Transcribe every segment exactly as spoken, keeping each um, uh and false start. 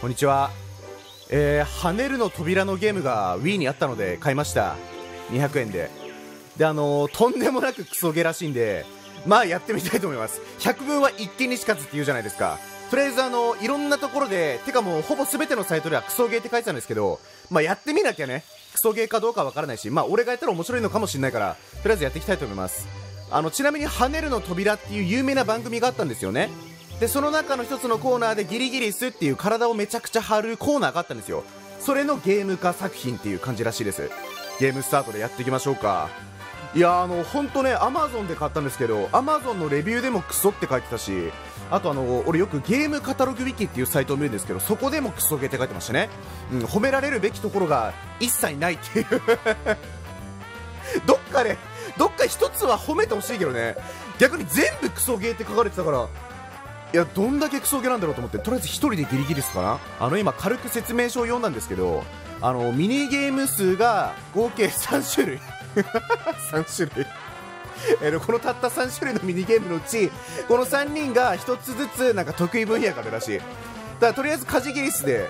こんにちは。えー、跳ねるの扉のゲームが ウィー にあったので買いました。にひゃくえんで。で、あのー、とんでもなくクソゲーらしいんで、まあやってみたいと思います。ひゃくぶんは一見にしかずって言うじゃないですか。とりあえずあのー、いろんなところで、てかもうほぼ全てのサイトではクソゲーって書いてたんですけど、まあやってみなきゃね、クソゲーかどうかわからないし、まあ俺がやったら面白いのかもしれないから、とりあえずやっていきたいと思います。あのちなみに跳ねるの扉っていう有名な番組があったんですよね。でその中の一つのコーナーでギリギリスっていう体をめちゃくちゃ張るコーナーがあったんですよ。それのゲーム化作品っていう感じらしいです。ゲームスタートでやっていきましょうか。いやー、あのほんとね、アマゾン で買ったんですけど、 アマゾン のレビューでもクソって書いてたし、あとあの俺よくゲームカタログウィキっていうサイトを見るんですけど、そこでもクソゲーって書いてましたね。うん、褒められるべきところが一切ないっていうどっかで、ね、どっか一つは褒めてほしいけどね、逆に全部クソゲーって書かれてたから、いや、どんだけクソゲーなんだろうと思って、とりあえず一人でギリギリスかな。あの今軽く説明書を読んだんですけど、あのミニゲーム数が合計さんしゅるいさんしゅるいえこのたったさんしゅるいのミニゲームのうち、このさんにんがひとつずつなんか得意分野があるらしい。だからとりあえずカジギリスで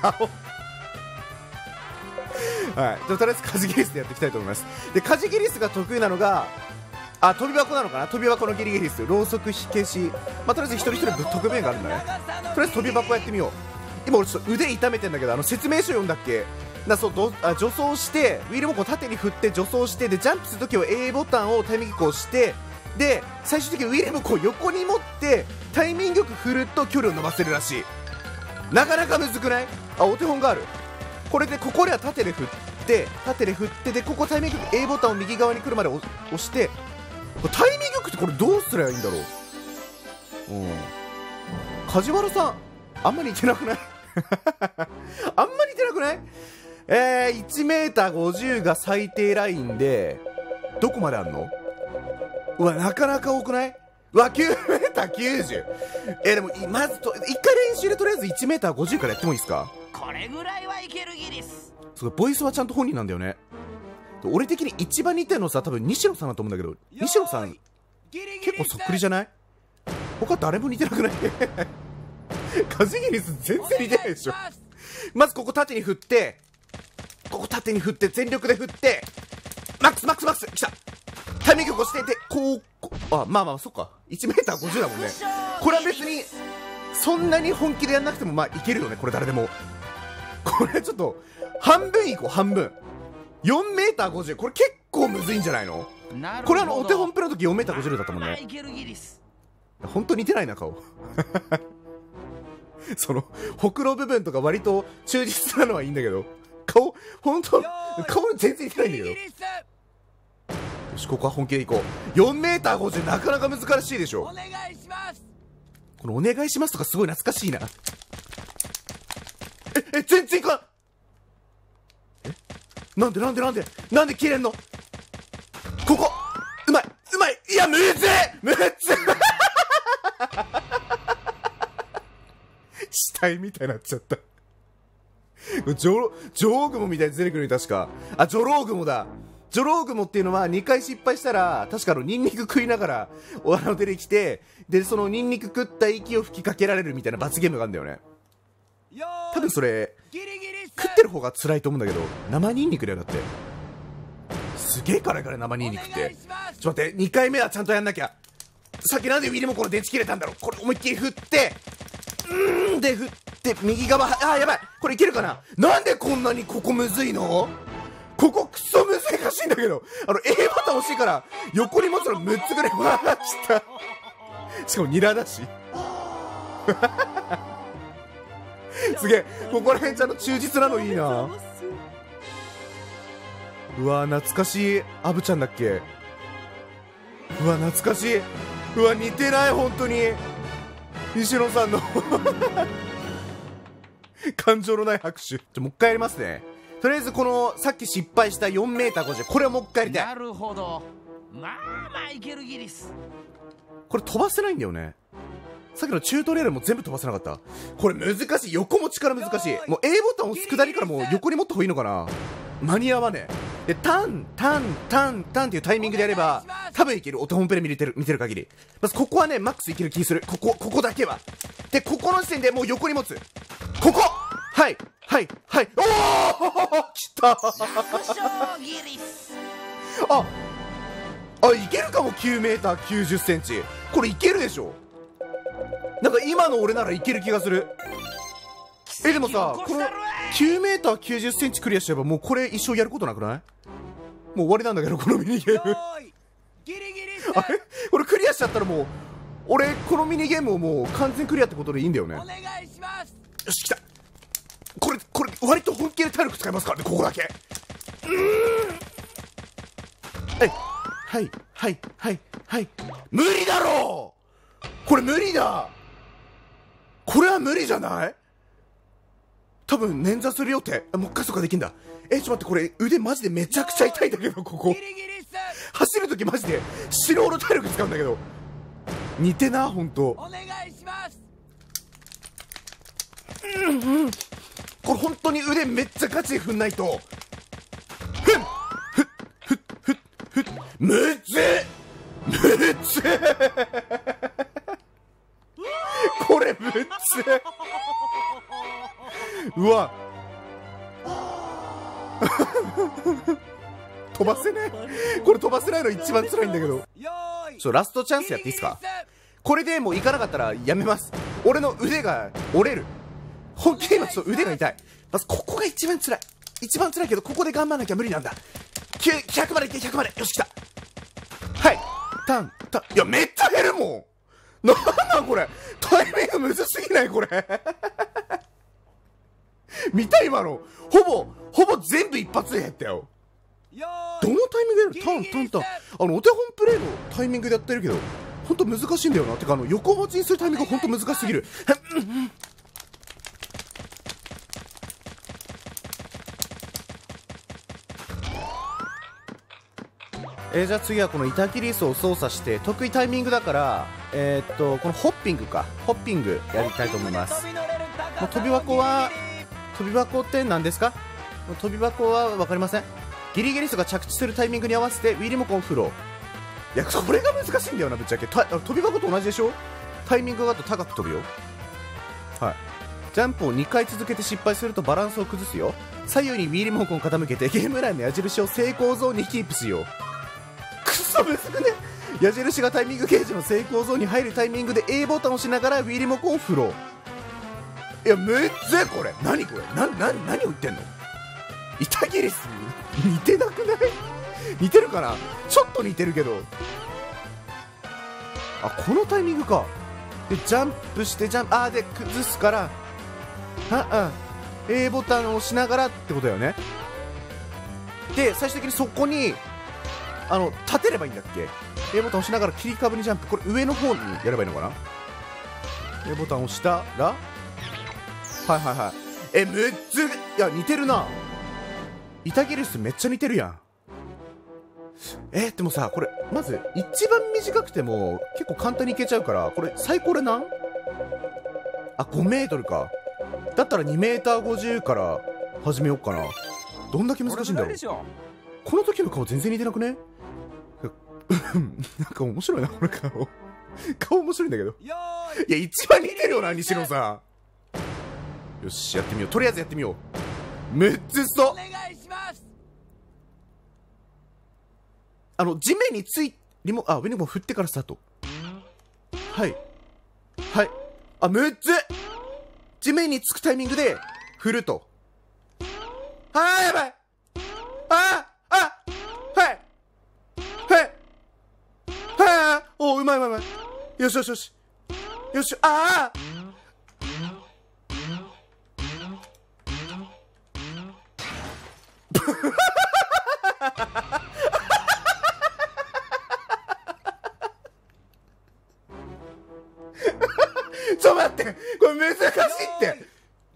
顔はい、とりあえずカジギリスでやっていきたいと思います。でカジギリスが得意なのが、あ、飛び箱なのかな。飛び箱のギリギリです。ろうそく火消し。まあ、とりあえず一人一人特命があるんだね。とりあえず飛び箱やってみよう。今俺ちょっと腕痛めてんだけど、あの説明書読んだっけな。そう、どあ助走して、ウィールボコを縦に振って助走して、で、ジャンプするときは エー ボタンをタイミングよく押して、で、最終的にウィールボコを横に持って、タイミングよく振ると距離を伸ばせるらしい。なかなかむずくない？あ、お手本がある。これで、ここでは縦で振って、縦で振って、で、ここタイミングよく エー ボタンを右側に来るまで押して、タイミングよくってこれどうすりゃいいんだろう。うん、梶原さんあんまり似てなくないあんまり似てなくない。えー、いちメーターごじゅう が最低ラインで、どこまであんの。うわ、なかなか多くない。うわ、きゅうメーターきゅうじゅう。えー、でもまずと一回練習でとりあえず いちメーターごじゅう からやってもいいですか。これぐらいはいけるギリス。そう、ボイスはちゃんと本人なんだよね。俺的に一番似てるのさ、多分西野さんだと思うんだけど、西野さん結構そっくりじゃない？他誰も似てなくないカジギリス全然似てないでしょ。まずここ縦に振って、ここ縦に振って全力で振って、マックスマックスマックス来た。タイミングを越して、でこうこう、あ、まあまあそっか、 いちメーターごじゅう だもんね。これは別にそんなに本気でやんなくてもまあいけるよね、これ誰でも。これちょっと半分いこう、半分。よんメーターごじゅう、これ結構むずいんじゃないの。これあのお手本プロの時 よんメーターごじゅう だったもんね。本当に似てないな、顔そのほくろ部分とか割と忠実なのはいいんだけど、顔本当顔全然似てないんだけど。よし、ここは本気でいこう。 よんメーターごじゅう なかなか難しいでしょ。この「お願いします」とかすごい懐かしいな。ええ、全然いかん。なんでなんでなんでなんで切れんの。ここうまいうまい。いや、むずいむずい死体みたいになっちゃったジョロジョログモみたいに出てくるに、確か、あ、ジョログモだ。ジョログモっていうのはにかい失敗したら確かのニンニク食いながらお花を出てきて、でそのニンニク食った息を吹きかけられるみたいな罰ゲームがあるんだよね。多分それ食ってる方が辛いと思うんだけど、生ニンニクだよ。だってすげえ辛いから生ニンニクって。ちょっと待って、にかいめはちゃんとやんなきゃ。さっきなんでウィリモコの電池切れたんだろう。これ思いっきり振って、うーんで振って右側、あーやばい、これいけるかな。なんでこんなにここむずいの。ここクソ難しいんだけど、あの エー ボタン欲しいから横に持つのむっつぐらい。わーきた。しかもニラだしすげえ、ここら辺ちゃんと忠実なのいいな。うわ懐かしい。アブちゃんだっけ。うわ懐かしい。うわ似てない、本当に西野さんの感情のない拍手。じゃもう一回やりますね。とりあえずこのさっき失敗した よんメーターごじゅう、これをもう一回やりたい。なるほど、まあまあいけるギリス。これ飛ばせないんだよね。さっきのチュートリアルも全部飛ばせなかった。これ難しい、横持ちから難しい。もう エー ボタンを押す下りからもう横に持った方がいいのかな。間に合わねえ。でタンタンタンタンっていうタイミングでやれば多分いける。お手本プレイ見れてる、見てる限り。まずここはねマックスいける気する。ここここだけはで、ここの時点でもう横に持つ。ここはいはいはい。おおきたああ、いけるかも。きゅうメーターきゅうじゅっセンチ。これいけるでしょ。なんか今の俺ならいける気がする。え、でもさ、このきゅうメーターきゅうじゅっセンチクリアしちゃえばもうこれ一生やることなくない？もう終わりなんだけど、このミニゲーム。あれ？これクリアしちゃったらもう、俺このミニゲームをもう完全クリアってことでいいんだよね。お願いします。よし、来た。これ、これ、割と本気で体力使いますからね、ここだけ。うーん。はい、はい、はい、はい。無理だろう！これ無理だ！これは無理じゃない？多分捻挫するよって。もう一回そっかできんだ。え、ちょっと待って、これ腕マジでめちゃくちゃ痛いんだけど、ここギリギリ走るときマジで死ぬほど体力使うんだけど。似てな、ほんと。お願いします。うんうん、これ本当に腕めっちゃガチで踏んないと。ふっふっふっふっふっむずっむずっこれむずっうわ飛ばせねえ。これ飛ばせないの一番辛いんだけど。ちょ、ラストチャンスやっていいっすか。これでもう行かなかったらやめます。俺の腕が折れる。本気で今ちょっと腕が痛い。まずここが一番辛い。一番辛いけど、ここで頑張らなきゃ無理なんだ。ひゃくまでいって、ひゃくまで。よし、来た。はい、タンタン。いや、めっちゃ減るもん。なんなんこれ、タイミングむずすぎないこれ見た今の。ほぼほぼ全部一発で減ったよ。どのタイミングでやる？タンタンタン。あのお手本プレイのタイミングでやってるけど、ほんと難しいんだよな。てか、あの横持ちにするタイミングがほんと難しすぎる。えー、じゃあ次はこの板切り椅子を操作して得意タイミングだから、えー、っとこのホッピングかホッピングやりたいと思います。まあ、飛び箱は飛び箱って何ですか？飛び箱は分かりません。ギリギリスが着地するタイミングに合わせてウィリモコンフロー。いや、これが難しいんだよな、ぶっちゃけ。飛び箱と同じでしょ。タイミングがあと高く飛ぶよ。はい、ジャンプをにかい続けて失敗するとバランスを崩すよ。左右にウィリモコンを傾けてゲーム内の矢印を成功ゾーンにキープしよう。クソむずくね。矢印がタイミングゲージの成功ゾーンに入るタイミングで A ボタンを押しながらウィリモコンをフロー。いや、めっちゃこれ何これな、な、何を言ってんの。板切りす似てなくない？似てるかな。ちょっと似てるけど。あ、このタイミングか。で、ジャンプして、ジャンプ、あーで崩すから、あ、うん、A ボタンを押しながらってことだよね。で、最終的にそこにあの立てればいいんだっけ。 A ボタン押しながら切り株にジャンプ。これ上の方にやればいいのかな。 A ボタン押したら、はいはいはい。え、むっず。いや、似てるな。板切り椅子めっちゃ似てるやん。えー、でもさ、これまず一番短くても結構簡単にいけちゃうから、これ最高で何？あ、ごメートルか。だったらにメーターごじゅうから始めようかな。どんだけ難しいんだろう。この時の顔全然似てなくね？なんか面白いな、この顔。顔面白いんだけど。いや、一番似てるよな、西野さん。よし、やってみよう。とりあえずやってみよう。めっちゃそう。お願いします。あの、地面につい、リモ、あ、ウィリモン振ってからスタート。はい。はい。あ、むっつ。地面につくタイミングで、振ると。あー、やばい。あー、あー、はい。はい。はい。おー、うまいうまいうまい。よしよしよし。よし、あー。ちょっと待って、これ難しいって。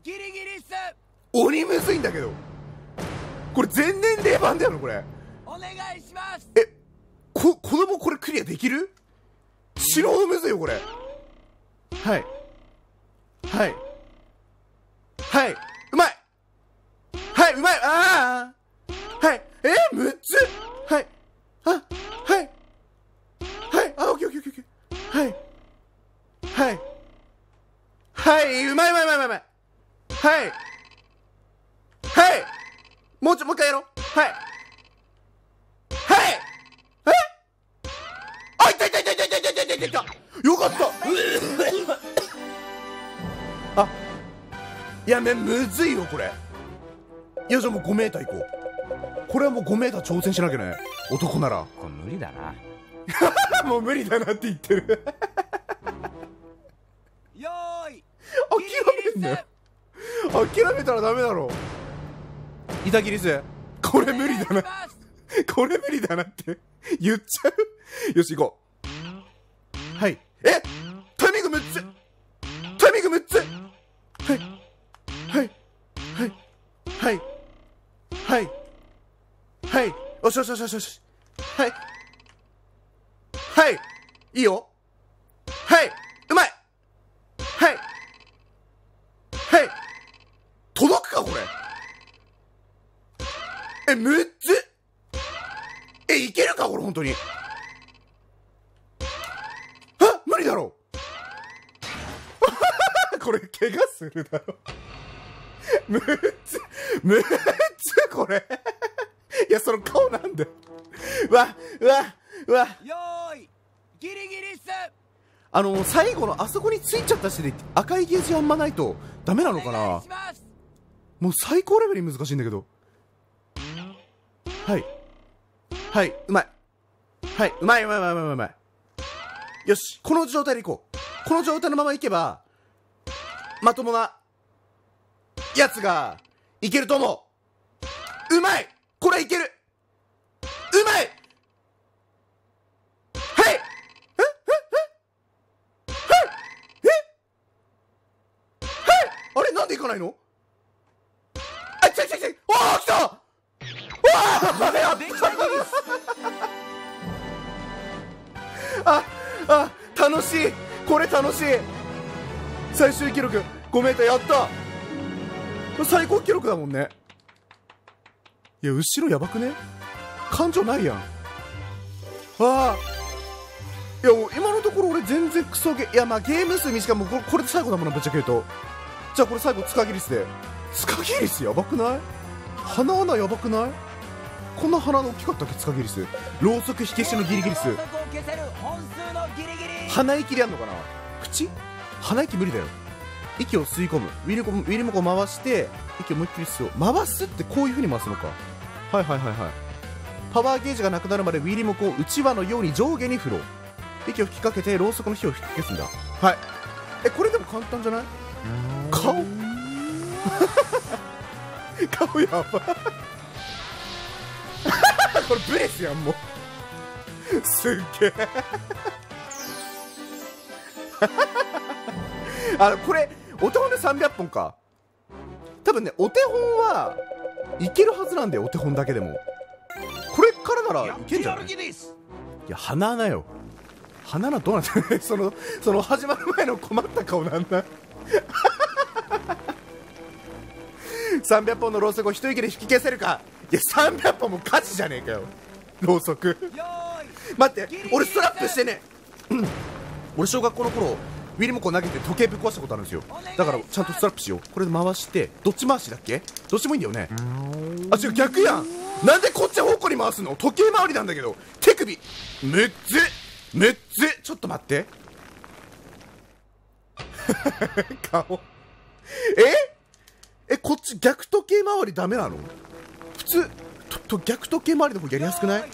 ギリギリ鬼むずいんだけど。これ全年齢版だよな、これ。お願いします。え、こ子供これクリアできる？素人むずいよこれ。はいはいはい、うまい。はい、うまい。ああ、はい。えー、むっつ。はい、あ、はいはい、あ、オッケーオッケーオッケー、はいはいはい、うまいうまいうまいうまい。はいはい、もうちょもう一回やろう。はいはい、えあ、いったいったいったいったいったいったいったいった、よかった。あ、いやめむずいよこれ。いやじゃあもうごメーターいこう。これはもうごメーター挑戦しなきゃね、男なら。これ無理だな。もう無理だなって言ってる。よーい、諦めんな、諦めたらダメだろ。イタギリス、これ無理だな。これ無理だなって言っちゃう。よし行こう。はい、えタイミングむっつ、タイミングむっつ。はいはいはいはいはいはい、よしよしよしよし、はいはい、いいよ、はい、うまい、はいはい、届くかこれ。えむっつ、えいけるかこれ本当に。あ、無理だろう。これ怪我するだろ。むっつ、むっつこれ。いやその顔なんだよ。わわわ。よーい、ギリギリっす。あの最後のあそこについちゃったしで赤いゲージあんまないとダメなのかな。もう最高レベルに難しいんだけど。はいはい、うまい、はい、うまいうまいうまいうまいうまい。よし、この状態でいこう。この状態のままいけばまともなやつがいけると思う。うまい、これいける、うまい、はい、えええええ、はい、あれなんでいかないの。あ、ちょいちょいちょい、おー来た、わあやった。ああ楽しい、これ楽しい。最終記録ごメーターやった、最高記録だもんね。いや後ろやばくね、感情ないやん。ああ、いやもう今のところ俺全然クソゲー、いやまあゲーム数短い、もうこれ、これで最後だもんなぶっちゃけ言うと。じゃあこれ最後ツカギリスで、ツカギリスやばくない、鼻穴やばくない、こんな鼻の大きかったっけツカギリス。ろうそく火消しのギリギリス、鼻息でやんのかな、口、鼻息無理だよ。息を吸い込む、ウィルコ、ウィルモコを回して息を思いっきり吸う。回すってこういう風に回すのか。はいはいはいはい。パワーゲージがなくなるまでウィリモコをうちわのように上下に振ろう。息を吹きかけてろうそくの火を吹き消すんだ。はい、えこれでも簡単じゃない。顔顔やばこれブレスやんもう。すっげえ。あのこれお手本でさんびゃっぽんか多分ね。お手本はいけるはずなんだよ、お手本だけでも。これからならいけんじゃない。いや鼻穴よ、鼻穴どうなんてね。そのその始まる前の困った顔なんだ。さんびゃっぽんのろうそくを一息で吹き消せるか。いやさんびゃっぽんも火事じゃねえかよろうそく。待って俺ストラップしてね、うん、俺小学校の頃ウィリモコ投げて時計ぶっ壊したことあるんですよ。だからちゃんとストラップしよう。これで回して、どっち回しだっけ、どっちもいいんだよね。あ違う逆やん、なんでこっち方向に回すの、時計回りなんだけど。手首むっつ、むっつ、ちょっと待って。顔、ええこっち逆時計回りダメなの。普通と逆時計回りの方やりやすくない。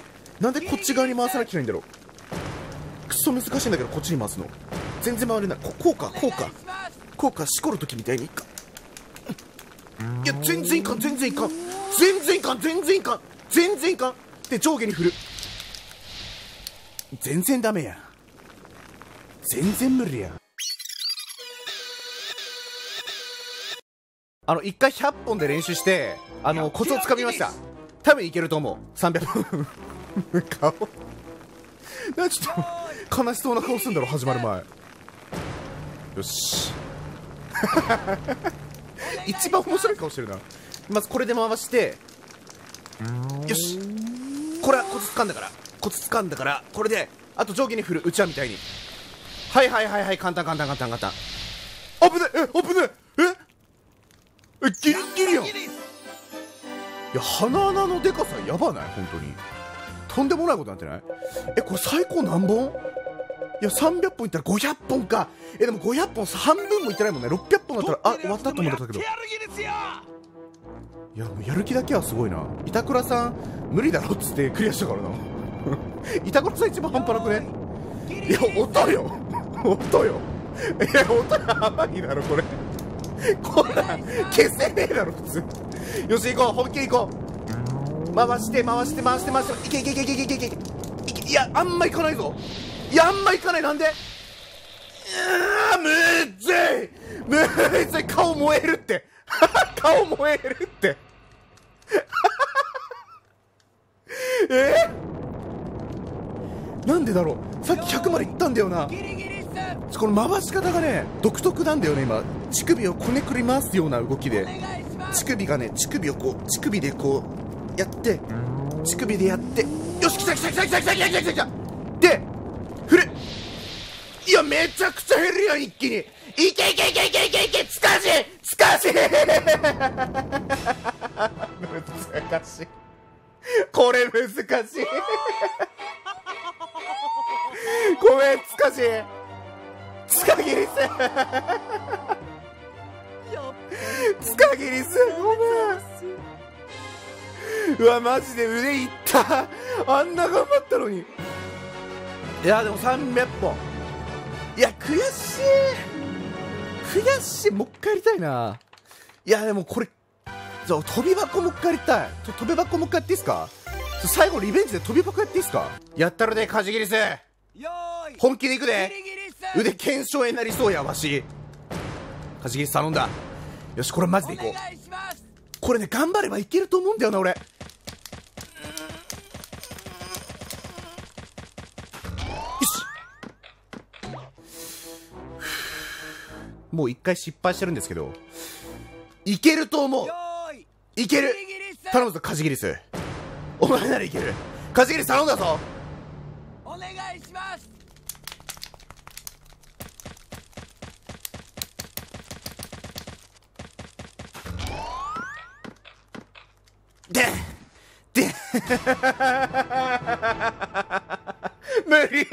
なんでこっち側に回さなきゃいけないんだろう。クソ難しいんだけどこっちに回すの全然回れない。ここうかこうかこうか、しこるときみたいにいかん。いや全然いかん全然いかん全然いかん全然いかん全然いかんで上下に振る。全然ダメや、全然無理や。あの一回ひゃっぽんで練習して、あのコツをつかみました。多分いけると思うさんびゃっぽん。顔なんかちょっと悲しそうな顔すんだろ始まる前。よし。一番面白い顔してるな。まずこれで回して、よし、これはコツ掴んだから、コツ掴んだからこれであと上下に振る、うちわみたいに。はいはいはいはい、簡単簡単簡単簡単。オッ危ねえ、え、危ねえ、え、ギリギリやん。いや、鼻穴のでかさやばない？本当にとんでもないことになってない？え、これ最高何本？いや、さんびゃっぽんいったらごひゃっぽんか。え、でもごひゃっぽん半分もいってないもんね。ろっぴゃっぽんだったら、あ、終わったと思ったけど。いや、もうやる気だけはすごいな。板倉さん無理だろっつってクリアしたからな。板倉さん一番半端なくね？いや、音よ音よ。え、音が甘いだろこれ。こんなん消せねえだろ普通。よし、行こう、本気で行こう。回して回して回して回して、いけいけいけいけいけいけいけ。いや、あんま行かないぞ。いや、あんま行かない。なんで？うー、むっずいむっずい。顔燃えるって顔燃えるってえー、なんでだろう。さっきひゃくまでいったんだよな。この回し方がね独特なんだよね。今乳首をこねくり回すような動きで、乳首がね、乳首をこう、乳首でこうやって、乳首でやって、よし、来た来た来た来た来た来た来た来たで、振る。いや、めちゃくちゃ減るやん一気に。いけいけいけいけいけいけ。つかしつかし難しいこれ、難しいごめん、つかしつかぎりすつかぎりすごめん。うわ、マジで腕いった。あんな頑張ったのに。いや、でもさんびゃっぽん、いや悔しい悔しい。もう一回やりたいな。いや、でもこれじゃあ飛び箱もう一回やりたい。飛び箱もう一回やっていいですか？最後リベンジで飛び箱やっていいですか？やったるでカジギリス、本気でいくで。腕腱鞘炎になりそうやわし。カジギリス頼んだ。よし、これマジでいこう。これね、頑張ればいけると思うんだよな俺。もう一回失敗してるんですけど、いけると思う。いける。頼むぞカジギリス、お前ならいける。カジギリス頼んだぞ。お願いします。でで無理